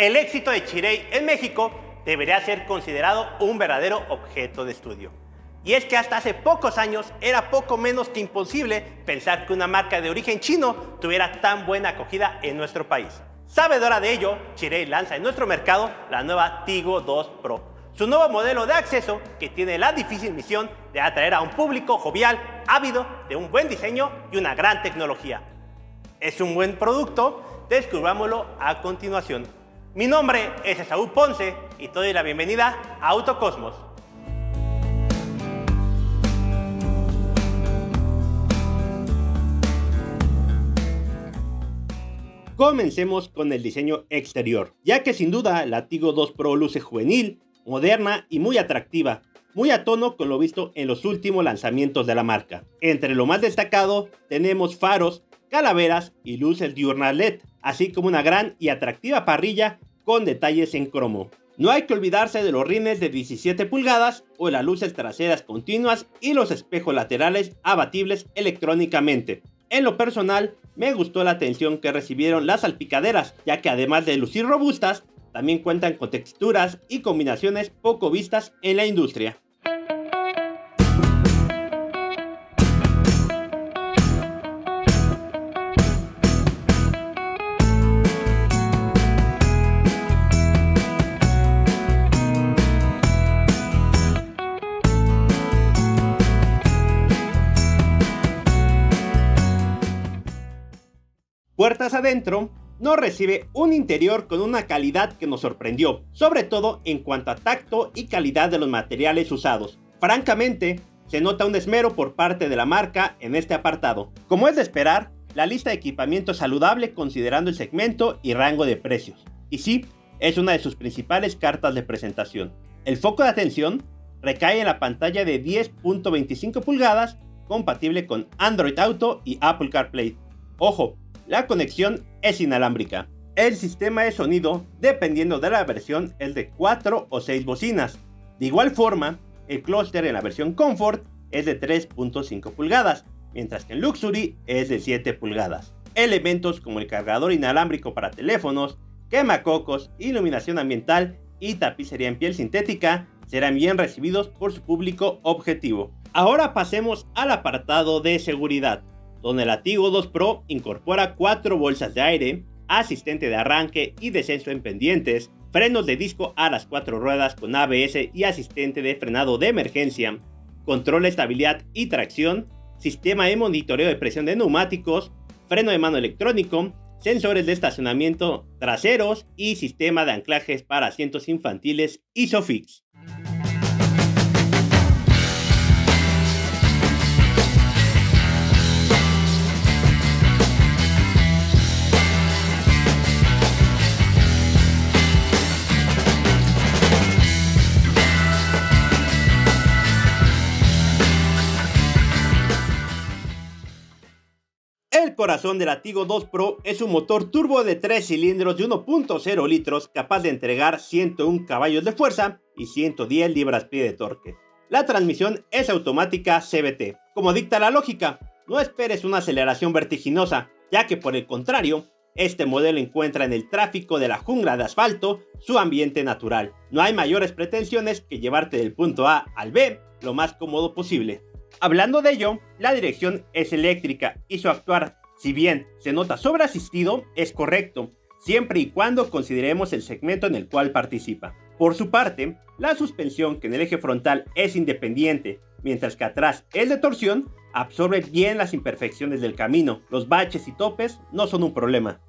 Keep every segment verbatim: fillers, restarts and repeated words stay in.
El éxito de Chirey en México debería ser considerado un verdadero objeto de estudio. Y es que hasta hace pocos años era poco menos que imposible pensar que una marca de origen chino tuviera tan buena acogida en nuestro país. Sabedora de ello, Chirey lanza en nuestro mercado la nueva Tiggo dos Pro, su nuevo modelo de acceso que tiene la difícil misión de atraer a un público jovial, ávido de un buen diseño y una gran tecnología. ¿Es un buen producto? Descubrámoslo a continuación. Mi nombre es Esaú Ponce y te doy la bienvenida a Autocosmos. Comencemos con el diseño exterior, ya que sin duda la Tiggo dos Pro luce juvenil, moderna y muy atractiva, muy a tono con lo visto en los últimos lanzamientos de la marca. Entre lo más destacado tenemos faros, calaveras y luces diurnas L E D, así como una gran y atractiva parrilla con detalles en cromo. No hay que olvidarse de los rines de diecisiete pulgadas o las luces traseras continuas y los espejos laterales abatibles electrónicamente. En lo personal, me gustó la atención que recibieron las salpicaderas, ya que además de lucir robustas, también cuentan con texturas y combinaciones poco vistas en la industria. Puertas adentro, nos recibe un interior con una calidad que nos sorprendió, sobre todo en cuanto a tacto y calidad de los materiales usados. Francamente, se nota un esmero por parte de la marca en este apartado. Como es de esperar, la lista de equipamiento es saludable considerando el segmento y rango de precios. Y sí, es una de sus principales cartas de presentación. El foco de atención recae en la pantalla de diez punto veinticinco pulgadas, compatible con Android Auto y Apple CarPlay. Ojo, la conexión es inalámbrica. El sistema de sonido, dependiendo de la versión, es de cuatro o seis bocinas. De igual forma, el clúster en la versión Comfort es de tres punto cinco pulgadas, mientras que en Luxury es de siete pulgadas. Elementos como el cargador inalámbrico para teléfonos, quemacocos, iluminación ambiental y tapicería en piel sintética serán bien recibidos por su público objetivo. Ahora pasemos al apartado de seguridad, donde la Tiggo dos Pro incorpora cuatro bolsas de aire, asistente de arranque y descenso en pendientes, frenos de disco a las cuatro ruedas con A B S y asistente de frenado de emergencia, control de estabilidad y tracción, sistema de monitoreo de presión de neumáticos, freno de mano electrónico, sensores de estacionamiento traseros y sistema de anclajes para asientos infantiles ISOFIX. El corazón de la Tiggo dos Pro es un motor turbo de tres cilindros de uno punto cero litros capaz de entregar ciento un caballos de fuerza y ciento diez libras-pie de torque. La transmisión es automática C V T. Como dicta la lógica, no esperes una aceleración vertiginosa, ya que por el contrario, este modelo encuentra en el tráfico de la jungla de asfalto su ambiente natural. No hay mayores pretensiones que llevarte del punto A al B lo más cómodo posible. Hablando de ello, la dirección es eléctrica y su actuar, si bien se nota sobre asistido, es correcto, siempre y cuando consideremos el segmento en el cual participa. Por su parte, la suspensión, que en el eje frontal es independiente, mientras que atrás es de torsión, absorbe bien las imperfecciones del camino. Los baches y topes no son un problema.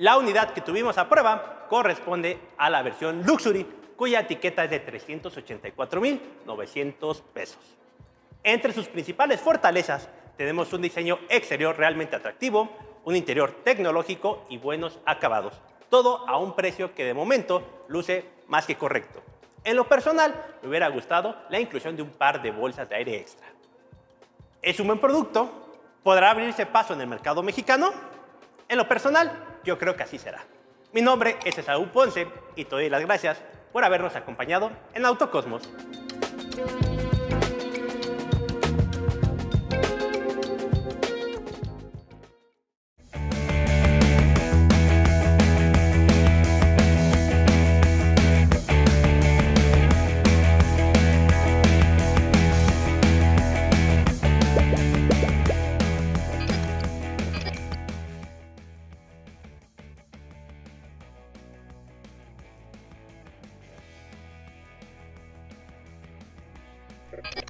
La unidad que tuvimos a prueba corresponde a la versión Luxury, cuya etiqueta es de trescientos ochenta y cuatro mil novecientos pesos. Entre sus principales fortalezas tenemos un diseño exterior realmente atractivo, un interior tecnológico y buenos acabados. Todo a un precio que de momento luce más que correcto. En lo personal, me hubiera gustado la inclusión de un par de bolsas de aire extra. Es un buen producto, podrá abrirse paso en el mercado mexicano. En lo personal, yo creo que así será. Mi nombre es Esaú Ponce y te doy las gracias por habernos acompañado en Autocosmos. Gracias.